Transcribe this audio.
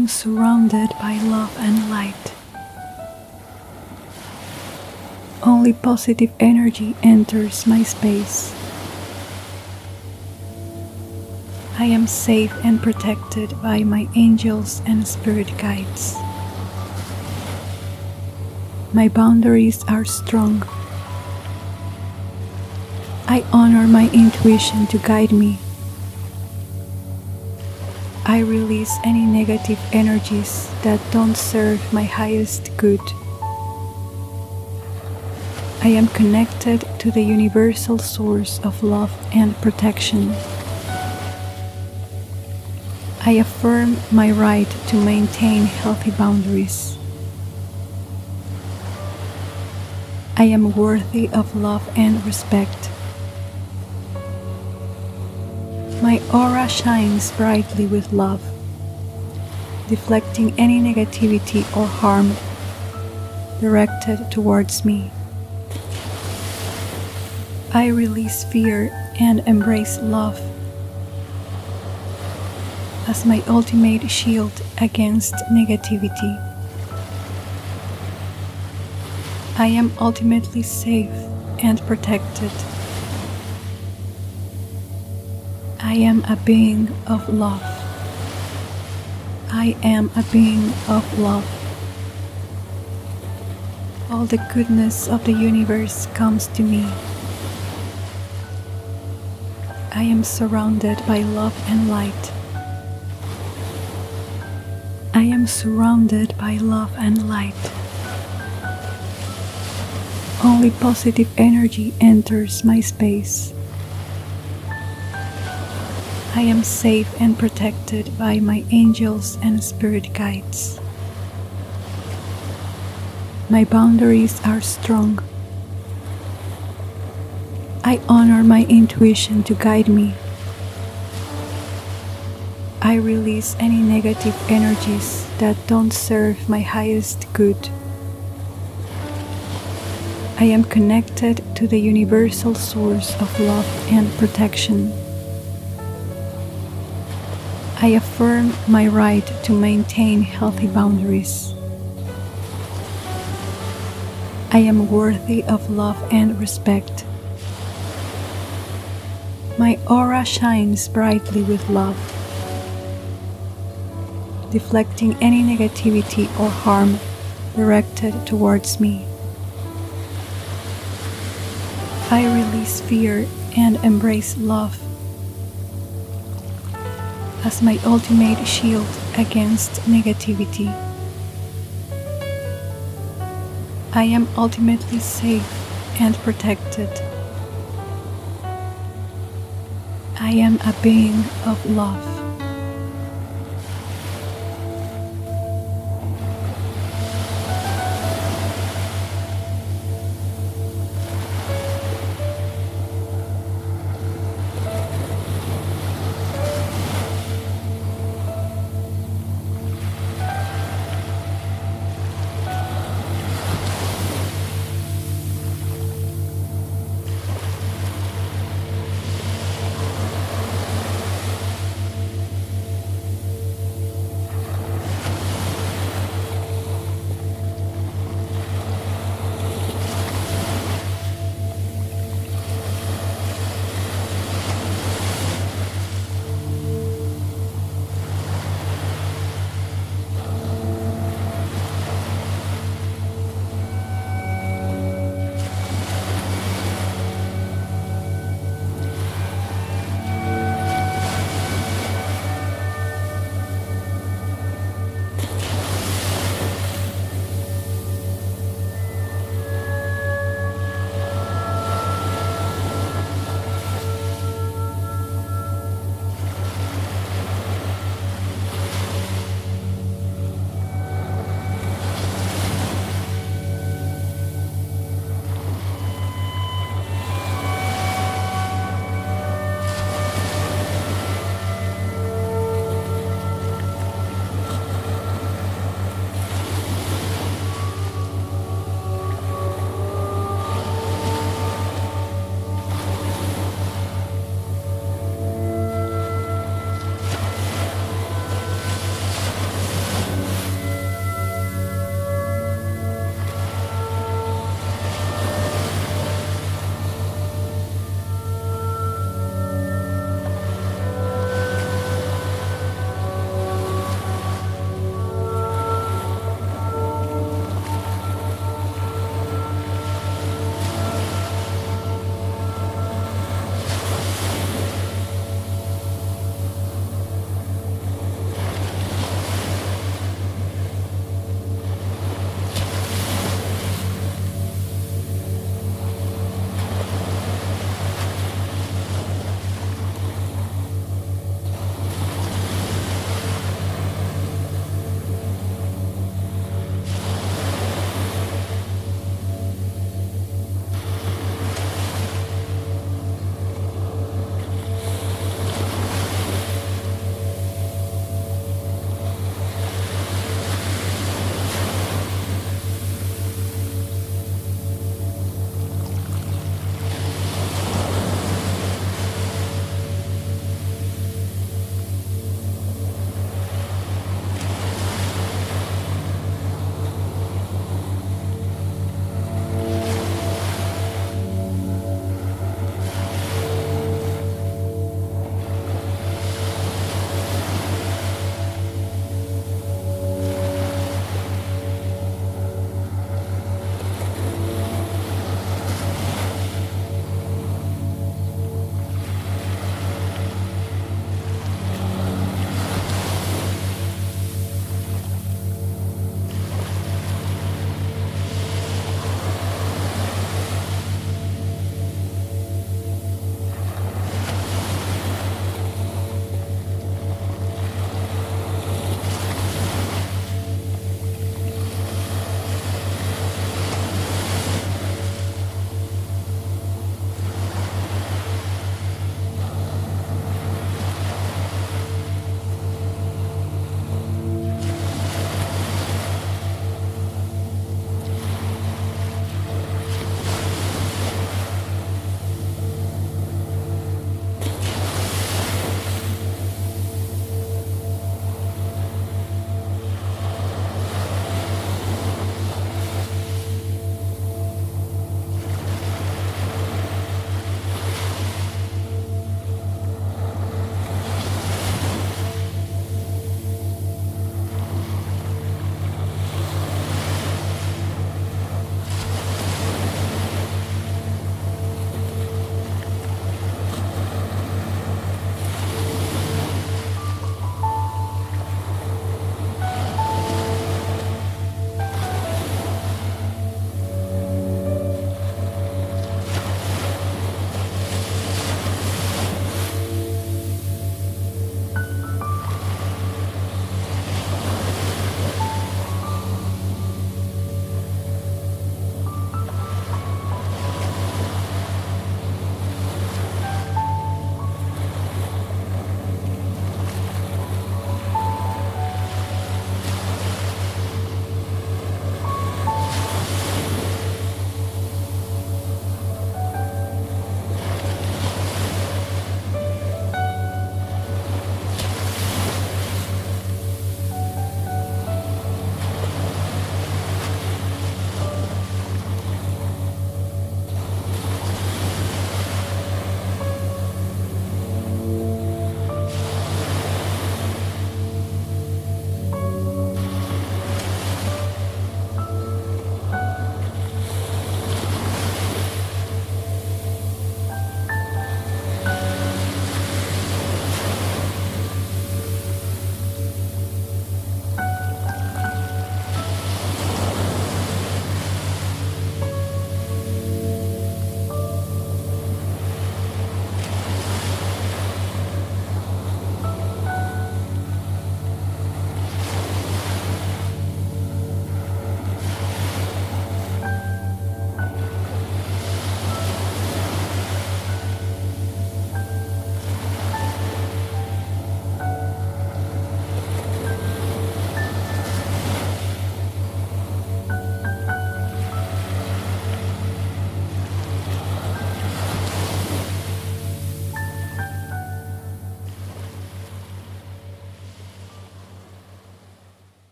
am surrounded by love and light. Only positive energy enters my space. I am safe and protected by my angels and spirit guides. My boundaries are strong. I honor my intuition to guide me. I release any negative energies that don't serve my highest good. I am connected to the universal source of love and protection. I affirm my right to maintain healthy boundaries. I am worthy of love and respect. My aura shines brightly with love, deflecting any negativity or harm directed towards me. I release fear and embrace love as my ultimate shield against negativity. I am ultimately safe and protected. I am a being of love. I am a being of love. All the goodness of the universe comes to me. I am surrounded by love and light. I am surrounded by love and light. Only positive energy enters my space. I am safe and protected by my angels and spirit guides. My boundaries are strong. I honor my intuition to guide me. I release any negative energies that don't serve my highest good. I am connected to the universal source of love and protection. I affirm my right to maintain healthy boundaries. I am worthy of love and respect. My aura shines brightly with love, deflecting any negativity or harm directed towards me. I release fear and embrace love as my ultimate shield against negativity. I am ultimately safe and protected. I am a being of love.